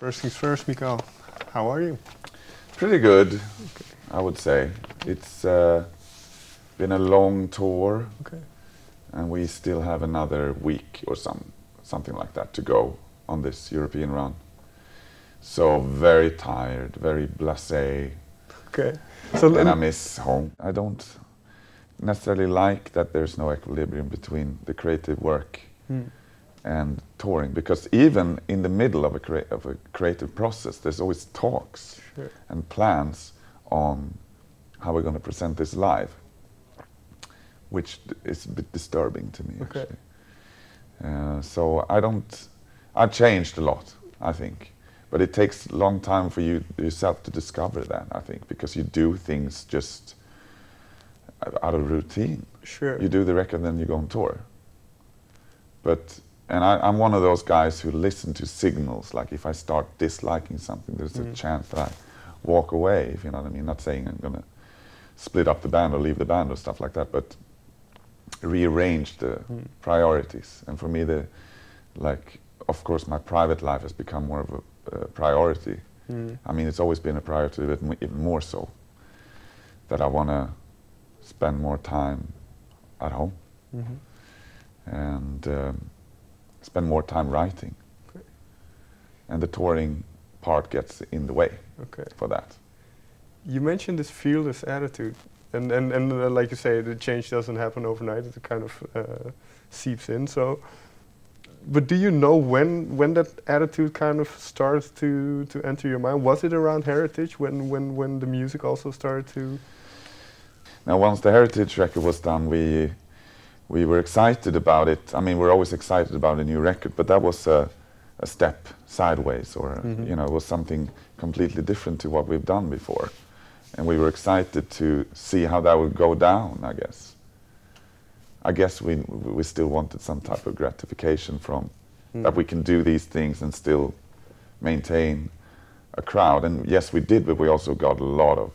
First things first, Mikael, how are you? Pretty good, okay. I would say. It's been a long tour, okay, and we still have another week or something like that to go on this European run. So very tired, very blasé. Okay. So and I miss home. I don't necessarily like that there's no equilibrium between the creative work and touring, because even in the middle of a creative process, there's always talks and plans on how we're going to present this live, which is a bit disturbing to me, okay, actually. So I changed a lot, I think, but it takes a long time for yourself to discover that, I think, because you do things just out of routine. Sure. You do the record, then you go on tour. And I'm one of those guys who listen to signals. Like if I start disliking something, there's a chance that I walk away, if you know what I mean. Not saying I'm going to split up the band or leave the band or stuff like that, but rearrange the priorities. And for me, of course, my private life has become more of a priority. I mean, it's always been a priority, but even more so, that I want to spend more time at home. And spend more time writing, okay, and the touring part gets in the way, okay, for that. You mentioned this fearless attitude, and like you say, the change doesn't happen overnight. It kind of seeps in. So, but do you know when that attitude kind of starts to enter your mind? Was it around Heritage when the music also started to? Now, once the Heritage record was done, we were excited about it. I mean, we're always excited about a new record, but that was a step sideways, or you know, it was something completely different to what we've done before, and we were excited to see how that would go down. I guess we still wanted some type of gratification from that we can do these things and still maintain a crowd. And yes, we did, but we also got a lot of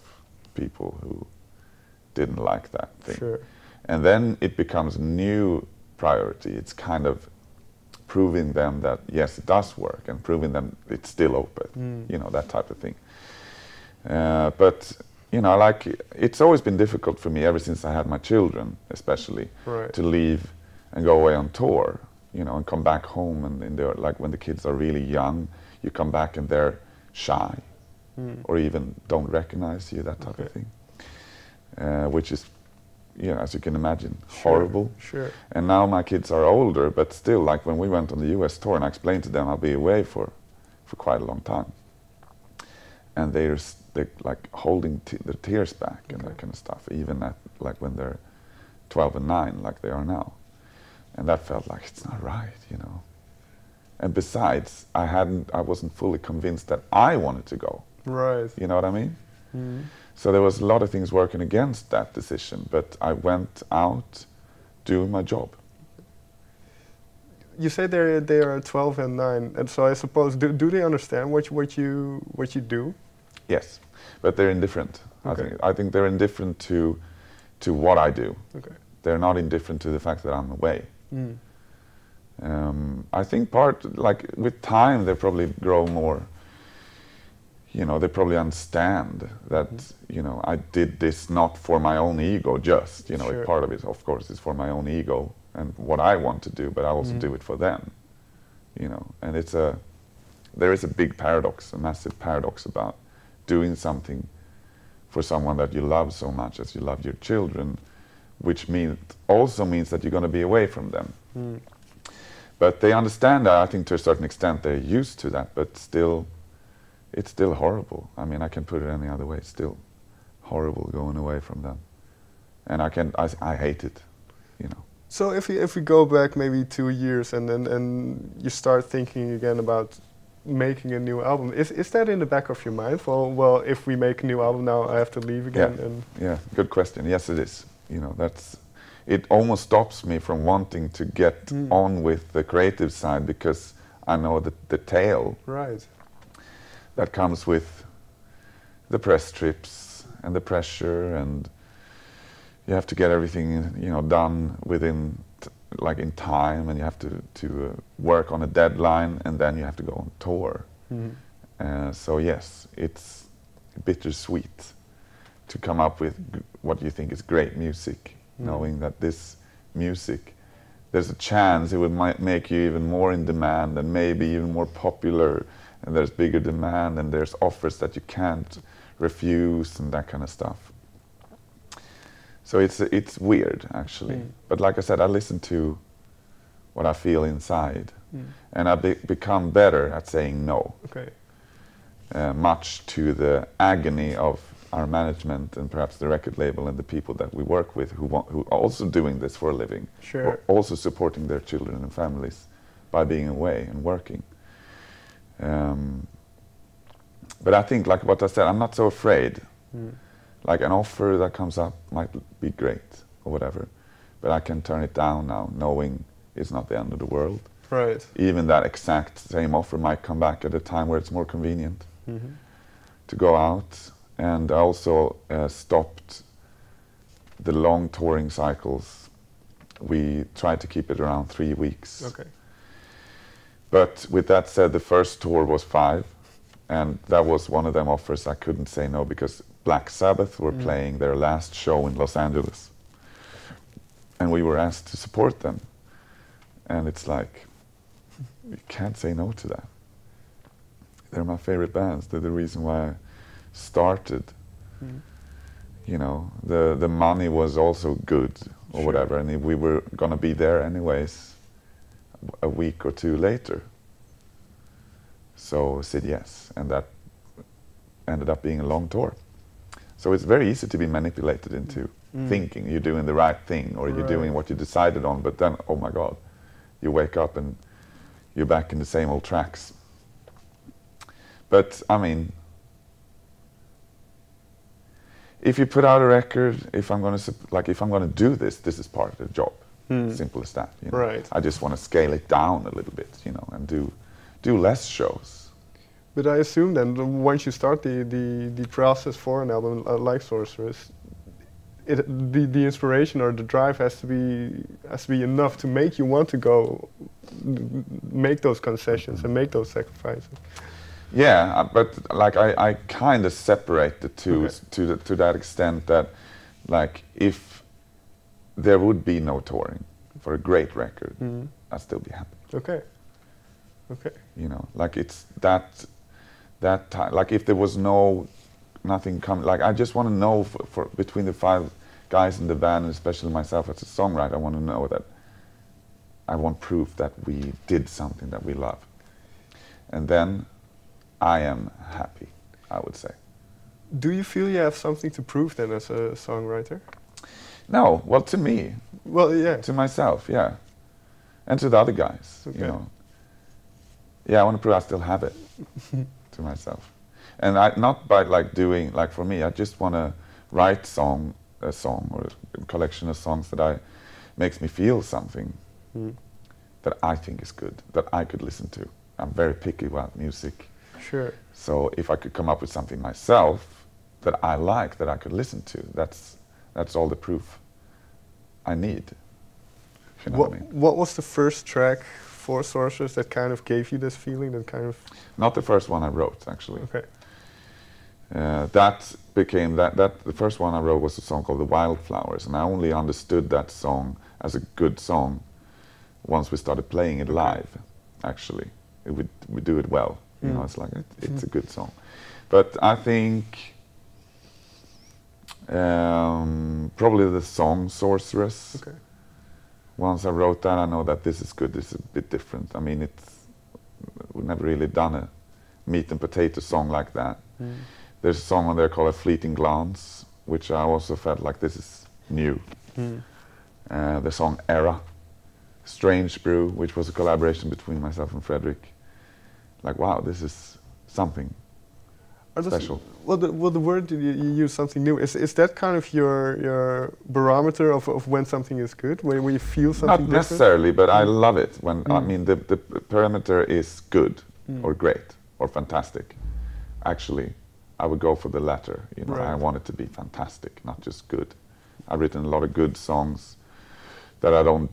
people who didn't like that thing. Sure. And then it becomes a new priority. It's kind of proving them that, yes, it does work, and proving them it's still open, you know, that type of thing. But, you know, like, it's always been difficult for me, ever since I had my children, especially, to leave and go away on tour, you know, and come back home. And like, when the kids are really young, you come back and they're shy, or even don't recognize you, that type of thing, which is, you know, as you can imagine, horrible. Sure. And now my kids are older, but still, like when we went on the US tour and I explained to them I'll be away for quite a long time, and they're like holding their tears back and that kind of stuff, even at like when they're 12 and 9, like they are now. And that felt like it's not right, you know. And besides, I wasn't fully convinced that I wanted to go. Right. You know what I mean? So there was a lot of things working against that decision, but I went out doing my job. You say they are 12 and 9, and so I suppose do they understand what you do? Yes, but they're indifferent. Okay. I think they're indifferent to what I do. Okay. They're not indifferent to the fact that I'm away. I think with time they probably grow more. You know, they probably understand that, you know, I did this not for my own ego, just, you know, part of it, of course, is for my own ego and what I want to do, but I also do it for them, you know. And there is a big paradox, a massive paradox about doing something for someone that you love so much as you love your children, which also means that you're going to be away from them. But they understand that, I think, to a certain extent. They're used to that, but still, it's still horrible. I mean, I can put it any other way. It's still horrible going away from them, and I hate it, you know. So if we go back maybe 2 years and then and you start thinking again about making a new album, is that in the back of your mind? Well, if we make a new album now, I have to leave again. Yeah. And yeah, good question. Yes, it is. You know, it almost stops me from wanting to get on with the creative side, because I know the tale. Right. That comes with the press trips and the pressure, and you have to get everything, you know, done within in time, and you have to work on a deadline, and then you have to go on tour. So yes, it's bittersweet to come up with what you think is great music, knowing that this music, there's a chance it might make you even more in demand and maybe even more popular, and there's bigger demand and there's offers that you can't refuse and that kind of stuff. So it's weird, actually. But like I said, I listen to what I feel inside, and I become better at saying no. Okay. Much to the agony of our management and perhaps the record label and the people that we work with who are also doing this for a living, or also supporting their children and families by being away and working. But I think, like what I said, I'm not so afraid. Like an offer that comes up might be great or whatever, but I can turn it down now, knowing it's not the end of the world. Right. Even that exact same offer might come back at a time where it's more convenient to go out. And I also stopped the long touring cycles. We tried to keep it around 3 weeks. Okay. But with that said, the first tour was 5, and that was one of them offers I couldn't say no, because Black Sabbath were playing their last show in Los Angeles, and we were asked to support them. And it's like, you can't say no to that. They're my favorite bands. They're the reason why I started. You know, the money was also good or whatever, and if we were gonna be there anyways a week or two later. So I said yes, and that ended up being a long tour. So it's very easy to be manipulated into thinking you're doing the right thing, or you're doing what you decided on, but then, oh my God, you wake up and you're back in the same old tracks. But I mean, if you put out a record, if I'm gonna do this, this is part of the job. Simple as that. You know? Right. I just want to scale it down a little bit, you know, and do less shows. But I assume then once you start the process for an album like Sorceress, the inspiration or the drive has to be enough to make you want to go make those concessions and make those sacrifices. Yeah, but like I kind of separate the two to that extent that, like, if there would be no touring for a great record, I'd still be happy. Okay. Okay. You know, like it's that time. Like if there was nothing coming. Like I just want to know for between the 5 guys in the band, and especially myself as a songwriter, I want to know that I want proof that we did something that we love, and then I am happy, I would say. Do you feel you have something to prove then as a songwriter? No, well, to me, well, yeah, to myself, yeah, and to the other guys, you know. Yeah, I want to prove I still have it to myself. And not by like doing, like for me, I just want to write a song or a collection of songs that makes me feel something that I think is good, that I could listen to. I'm very picky about music. Sure. So if I could come up with something myself that I like, that I could listen to, that's all the proof I need. You know what I mean? What was the first track for Sorceress that kind of gave you this feeling? That kind of not the first one I wrote, actually. Okay. That became that the first one I wrote was a song called The Wildflowers, and I only understood that song as a good song once we started playing it live. Actually, we do it well. You know, it's like it's a good song, but I think probably the song Sorceress. Okay. Once I wrote that, I know that this is good. This is a bit different. I mean, we've never really done a meat and potato song like that. There's a song on there called A Fleeting Glance, which I also felt like this is new. The song Era, Strange Brew, which was a collaboration between myself and Fredrik. Like, wow, this is something special. Well, the word you use, something new, is that kind of your barometer of when something is good, when you feel something different? Not necessarily, but I love it. When I mean, the parameter is good or great or fantastic. Actually, I would go for the latter. You know, I want it to be fantastic, not just good. I've written a lot of good songs that I don't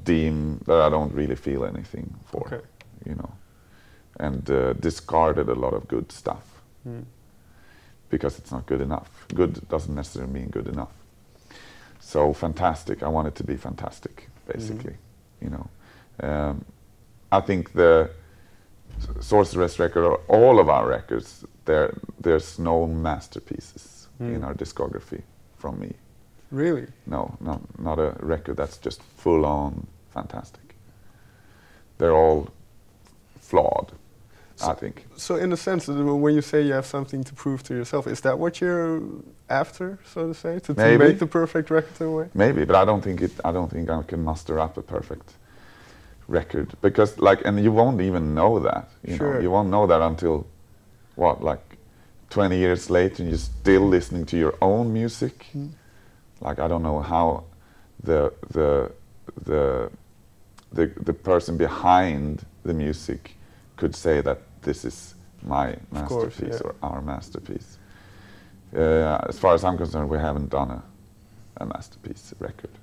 really feel anything for, you know. And discarded a lot of good stuff. because it's not good enough. Good doesn't necessarily mean good enough. So fantastic, I want it to be fantastic, basically. You know, I think the Sorceress record, or all of our records, there's no masterpieces in our discography from me. Really? No, no, not a record that's just full-on fantastic. They're all flawed, I think. So in a sense, when you say you have something to prove to yourself, is that what you're after, so to say, to make the perfect record in a way? Maybe, but I don't think I can muster up a perfect record, because and you won't even know that. You know, you won't know that until what, like 20 years later, and you're still listening to your own music. Like, I don't know how the person behind the music could say that this is my masterpiece or our masterpiece. As far as I'm concerned, we haven't done a masterpiece record.